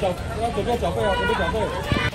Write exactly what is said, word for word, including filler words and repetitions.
脚要准备脚背啊，准备脚背。